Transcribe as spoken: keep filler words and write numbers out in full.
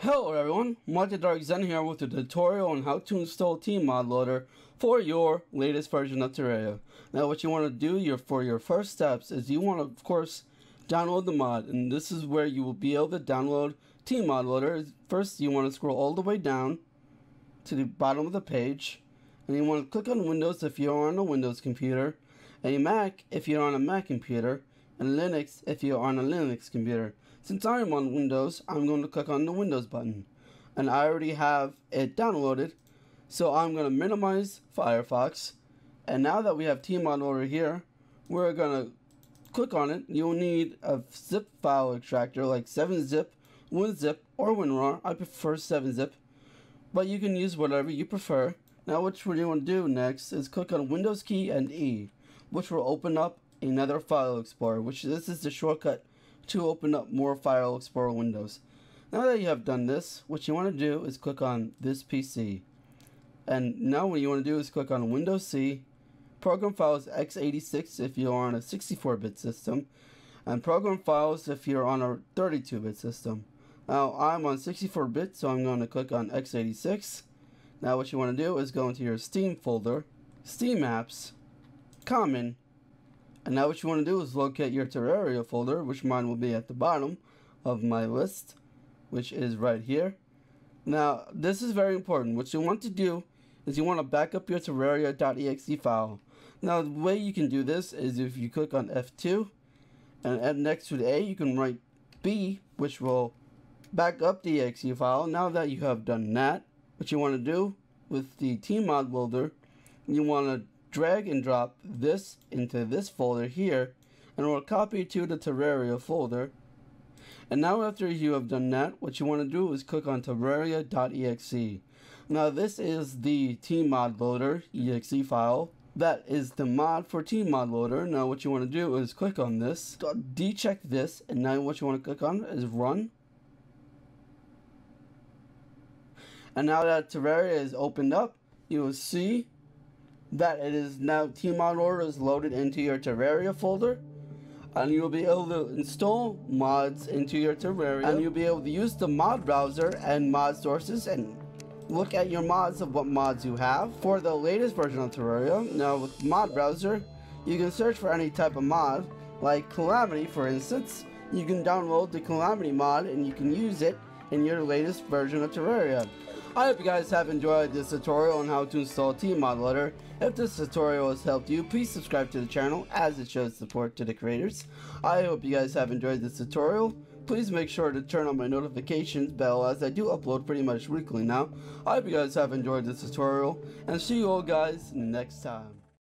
Hello everyone, MultiDarkZen here with a tutorial on how to install TModLoader for your latest version of Terraria. Now what you want to do your, for your first steps is you want to of course download the mod, and this is where you will be able to download TModLoader. First you want to scroll all the way down to the bottom of the page, and you want to click on Windows if you're on a Windows computer, a Mac if you're on a Mac computer, and Linux if you're on a Linux computer. Since I am on Windows, I'm going to click on the Windows button, and I already have it downloaded, so I'm going to minimize Firefox. And now that we have TModLoader here, we're going to click on it. You'll need a zip file extractor like seven zip, WinZip, or WinRAR. I prefer seven zip, but you can use whatever you prefer. Now what we're going to do next is click on Windows key and E, which will open up another file explorer, which this is the shortcut to open up more file explorer windows. Now that you have done this, what you want to do is click on this P C, and now what you want to do is click on Windows C, program files x eighty-six if you're on a sixty-four bit system, and program files if you're on a thirty-two bit system. Now I'm on sixty-four bit, so I'm going to click on x eighty-six. Now what you want to do is go into your Steam folder, Steam apps, common. And now what you want to do is locate your Terraria folder, which mine will be at the bottom of my list, which is right here. Now this is very important. What you want to do is you want to back up your Terraria.exe file. Now the way you can do this is if you click on F two, and next to the A you can write B, which will back up the exe file. Now that you have done that, what you want to do with the TModLoader, you want to drag and drop this into this folder here, and it will copy to the Terraria folder. And now after you have done that, what you want to do is click on Terraria.exe. Now this is the TModLoader exe file. That is the mod for TModLoader. Now what you want to do is click on this, decheck this, and now what you want to click on is run. And now that Terraria is opened up, you will see that it is now TModLoader is loaded into your Terraria folder, and you'll be able to install mods into your Terraria, and you'll be able to use the mod browser and mod sources and look at your mods of what mods you have for the latest version of Terraria. Now with mod browser, you can search for any type of mod, like Calamity for instance. You can download the Calamity mod and you can use it in your latest version of Terraria. I hope you guys have enjoyed this tutorial on how to install TModLoader. If this tutorial has helped you, please subscribe to the channel as it shows support to the creators. I hope you guys have enjoyed this tutorial. Please make sure to turn on my notifications bell as I do upload pretty much weekly now. I hope you guys have enjoyed this tutorial, and see you all guys next time.